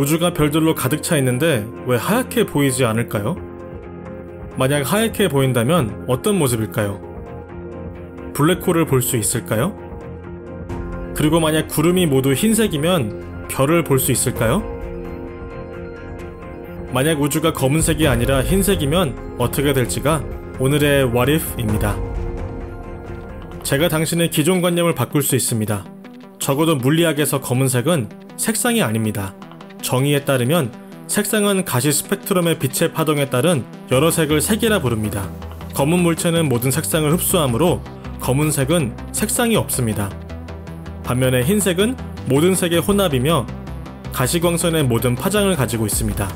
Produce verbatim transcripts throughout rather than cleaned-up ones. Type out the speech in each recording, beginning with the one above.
우주가 별들로 가득 차 있는데 왜 하얗게 보이지 않을까요? 만약 하얗게 보인다면 어떤 모습일까요? 블랙홀을 볼 수 있을까요? 그리고 만약 구름이 모두 흰색이면 별을 볼 수 있을까요? 만약 우주가 검은색이 아니라 흰색이면 어떻게 될지가 오늘의 What If입니다. 제가 당신의 기존관념을 바꿀 수 있습니다. 적어도 물리학에서 검은색은 색상이 아닙니다. 정의에 따르면 색상은 가시 스펙트럼의 빛의 파동에 따른 여러 색을 색이라 부릅니다. 검은 물체는 모든 색상을 흡수하므로 검은색은 색상이 없습니다. 반면에 흰색은 모든 색의 혼합이며 가시광선의 모든 파장을 가지고 있습니다.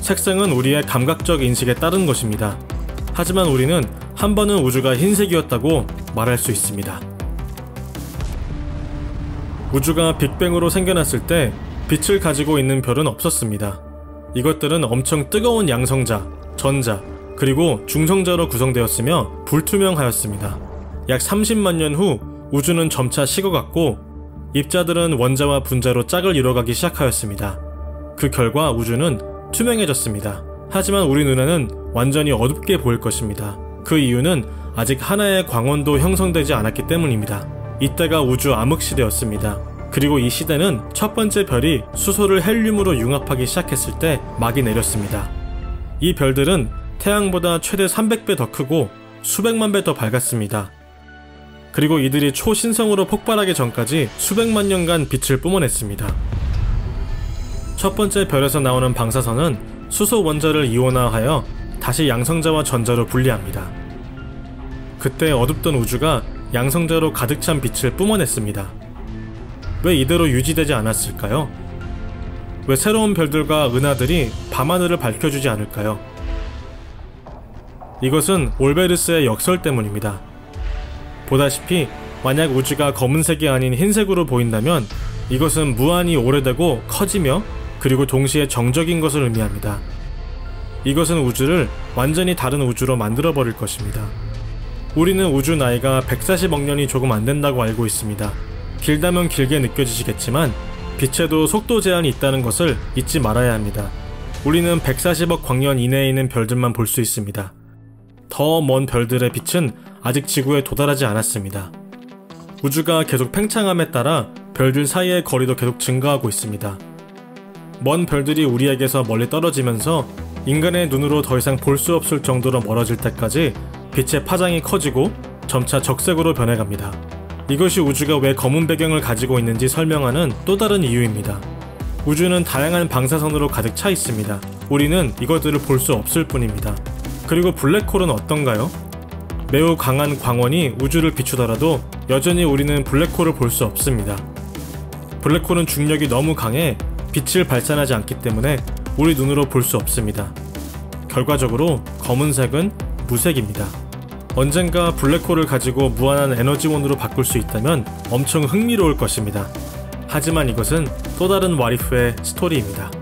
색상은 우리의 감각적 인식에 따른 것입니다. 하지만 우리는 한 번은 우주가 흰색이었다고 말할 수 있습니다. 우주가 빅뱅으로 생겨났을 때 빛을 가지고 있는 별은 없었습니다. 이것들은 엄청 뜨거운 양성자, 전자, 그리고 중성자로 구성되었으며 불투명하였습니다. 약 삼십만 년 후 우주는 점차 식어갔고 입자들은 원자와 분자로 짝을 이뤄가기 시작하였습니다. 그 결과 우주는 투명해졌습니다. 하지만 우리 눈에는 완전히 어둡게 보일 것입니다. 그 이유는 아직 하나의 광원도 형성되지 않았기 때문입니다. 이때가 우주 암흑시대였습니다. 그리고 이 시대는 첫 번째 별이 수소를 헬륨으로 융합하기 시작했을 때 막이 내렸습니다. 이 별들은 태양보다 최대 삼백 배 더 크고 수백만 배 더 밝았습니다. 그리고 이들이 초신성으로 폭발하기 전까지 수백만 년간 빛을 뿜어냈습니다. 첫 번째 별에서 나오는 방사선은 수소 원자를 이온화하여 다시 양성자와 전자로 분리합니다. 그때 어둡던 우주가 양성자로 가득 찬 빛을 뿜어냈습니다. 왜 이대로 유지되지 않았을까요? 왜 새로운 별들과 은하들이 밤하늘을 밝혀주지 않을까요? 이것은 올베르스의 역설 때문입니다. 보다시피 만약 우주가 검은색이 아닌 흰색으로 보인다면 이것은 무한히 오래되고 커지며 그리고 동시에 정적인 것을 의미합니다. 이것은 우주를 완전히 다른 우주로 만들어버릴 것입니다. 우리는 우주 나이가 백사십억 년이 조금 안 된다고 알고 있습니다. 길다면 길게 느껴지시겠지만 빛에도 속도 제한이 있다는 것을 잊지 말아야 합니다. 우리는 백사십억 광년 이내에 있는 별들만 볼 수 있습니다. 더 먼 별들의 빛은 아직 지구에 도달하지 않았습니다. 우주가 계속 팽창함에 따라 별들 사이의 거리도 계속 증가하고 있습니다. 먼 별들이 우리에게서 멀리 떨어지면서 인간의 눈으로 더 이상 볼 수 없을 정도로 멀어질 때까지 빛의 파장이 커지고 점차 적색으로 변해갑니다. 이것이 우주가 왜 검은 배경을 가지고 있는지 설명하는 또 다른 이유입니다. 우주는 다양한 방사선으로 가득 차 있습니다. 우리는 이것들을 볼 수 없을 뿐입니다. 그리고 블랙홀은 어떤가요? 매우 강한 광원이 우주를 비추더라도 여전히 우리는 블랙홀을 볼 수 없습니다. 블랙홀은 중력이 너무 강해 빛을 발산하지 않기 때문에 우리 눈으로 볼 수 없습니다. 결과적으로 검은색은 무색입니다. 언젠가 블랙홀을 가지고 무한한 에너지원으로 바꿀 수 있다면 엄청 흥미로울 것입니다. 하지만 이것은 또 다른 와리프의 스토리입니다.